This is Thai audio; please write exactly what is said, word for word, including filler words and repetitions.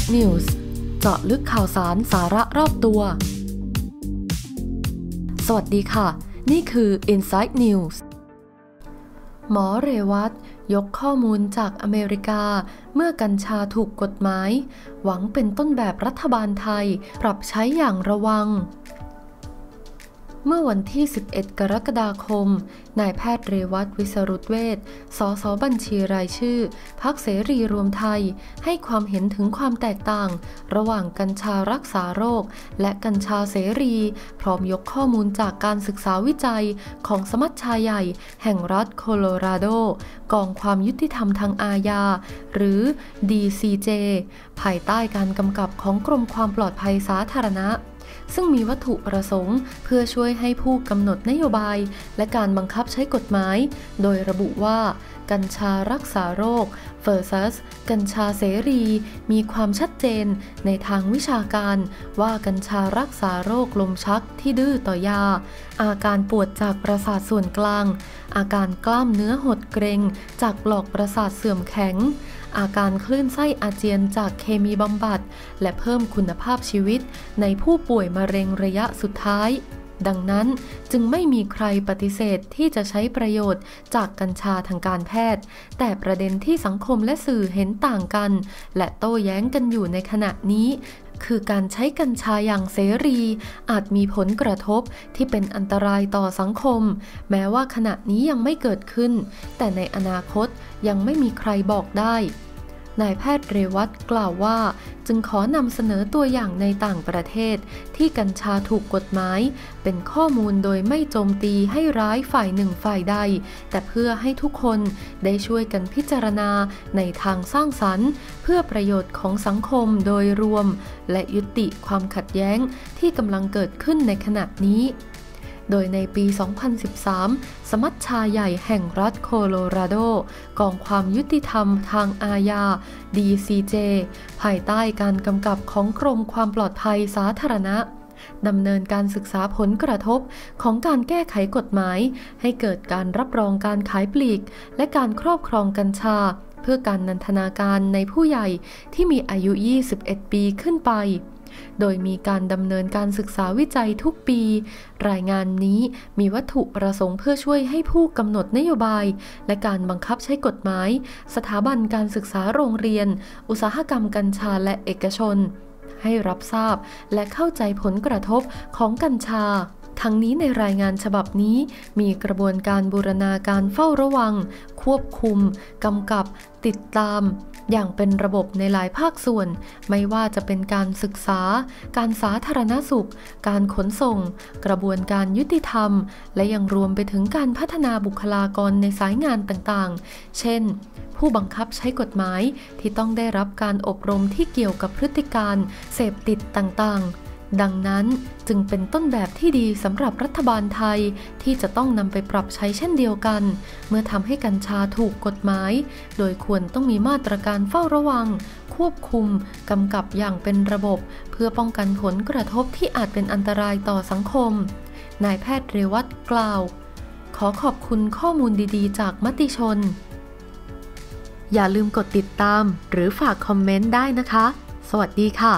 Insight News เจาะลึกข่าวสารสาระรอบตัวสวัสดีค่ะนี่คือ Insight News หมอเรวัตยกข้อมูลจากอเมริกาเมื่อกัญชาถูกกฎหมายหวังเป็นต้นแบบรัฐบาลไทยปรับใช้อย่างระวังเมื่อวันที่สิบเอ็ดกรกฎาคมนายแพทย์เรวัตวิสรุตเวชสสบัญชีรายชื่อพรรคเสรีรวมไทยให้ความเห็นถึงความแตกต่างระหว่างกัญชารักษาโรคและกัญชาเสรีพร้อมยกข้อมูลจากการศึกษาวิจัยของสมัชชาใหญ่แห่งรัฐโคโลราโดกองความยุติธรรมทางอาญาหรือ ดี ซี เจ ภายใต้การกำกับของกรมความปลอดภัยสาธารณะซึ่งมีวัตถุประสงค์เพื่อช่วยให้ผู้กำหนดนโยบายและการบังคับใช้กฎหมายโดยระบุว่ากัญชารักษาโรค versus กัญชาเสรีมีความชัดเจนในทางวิชาการว่ากัญชารักษาโรคลมชักที่ดื้อต่อยาอาการปวดจากประสาทส่วนกลางอาการกล้ามเนื้อหดเกร็งจากหลอกประสาทเสื่อมแข็งอาการคลื่นไส้อาเจียนจากเคมีบำบัดและเพิ่มคุณภาพชีวิตในผู้ป่วยมะเร็งระยะสุดท้ายดังนั้นจึงไม่มีใครปฏิเสธที่จะใช้ประโยชน์จากกัญชาทางการแพทย์แต่ประเด็นที่สังคมและสื่อเห็นต่างกันและโต้แย้งกันอยู่ในขณะนี้คือการใช้กัญชาอย่างเสรีอาจมีผลกระทบที่เป็นอันตรายต่อสังคมแม้ว่าขณะนี้ยังไม่เกิดขึ้นแต่ในอนาคตยังไม่มีใครบอกได้นายแพทย์เรวัตกล่าวว่าจึงขอนำเสนอตัวอย่างในต่างประเทศที่กัญชาถูกกฎหมายเป็นข้อมูลโดยไม่โจมตีให้ร้ายฝ่ายหนึ่งฝ่ายใดแต่เพื่อให้ทุกคนได้ช่วยกันพิจารณาในทางสร้างสรรค์เพื่อประโยชน์ของสังคมโดยรวมและยุติความขัดแย้งที่กำลังเกิดขึ้นในขณะนี้โดยในปี สองพันสิบสาม สมัชชาใหญ่แห่งรัฐโคโลราโดกองความยุติธรรมทางอาญา ดี ซี เจ ภายใต้การกำกับของกรมความปลอดภัยสาธารณะดำเนินการศึกษาผลกระทบของการแก้ไขกฎหมายให้เกิดการรับรองการขายปลีกและการครอบครองกัญชาเพื่อการนันทนาการในผู้ใหญ่ที่มีอายุยี่สิบเอ็ดปีขึ้นไปโดยมีการดำเนินการศึกษาวิจัยทุกปีรายงานนี้มีวัตถุประสงค์เพื่อช่วยให้ผู้กำหนดนโยบายและการบังคับใช้กฎหมายสถาบันการศึกษาโรงเรียนอุตสาหกรรมกัญชาและเอกชนให้รับทราบและเข้าใจผลกระทบของกัญชาทั้งนี้ในรายงานฉบับนี้มีกระบวนการบูรณาการเฝ้าระวังควบคุมกำกับติดตามอย่างเป็นระบบในหลายภาคส่วนไม่ว่าจะเป็นการศึกษาการสาธารณสุขการขนส่งกระบวนการยุติธรรมและยังรวมไปถึงการพัฒนาบุคลากรในสายงานต่างๆเช่นผู้บังคับใช้กฎหมายที่ต้องได้รับการอบรมที่เกี่ยวกับพฤติการเสพติดต่างๆดังนั้นจึงเป็นต้นแบบที่ดีสำหรับรัฐบาลไทยที่จะต้องนำไปปรับใช้เช่นเดียวกันเมื่อทำให้กัญชาถูกกฎหมายโดยควรต้องมีมาตรการเฝ้าระวังควบคุมกำกับอย่างเป็นระบบเพื่อป้องกันผลกระทบที่อาจเป็นอันตรายต่อสังคมนายแพทย์เรวัตกล่าวขอขอบคุณข้อมูลดีๆจากมติชนอย่าลืมกดติดตามหรือฝากคอมเมนต์ได้นะคะสวัสดีค่ะ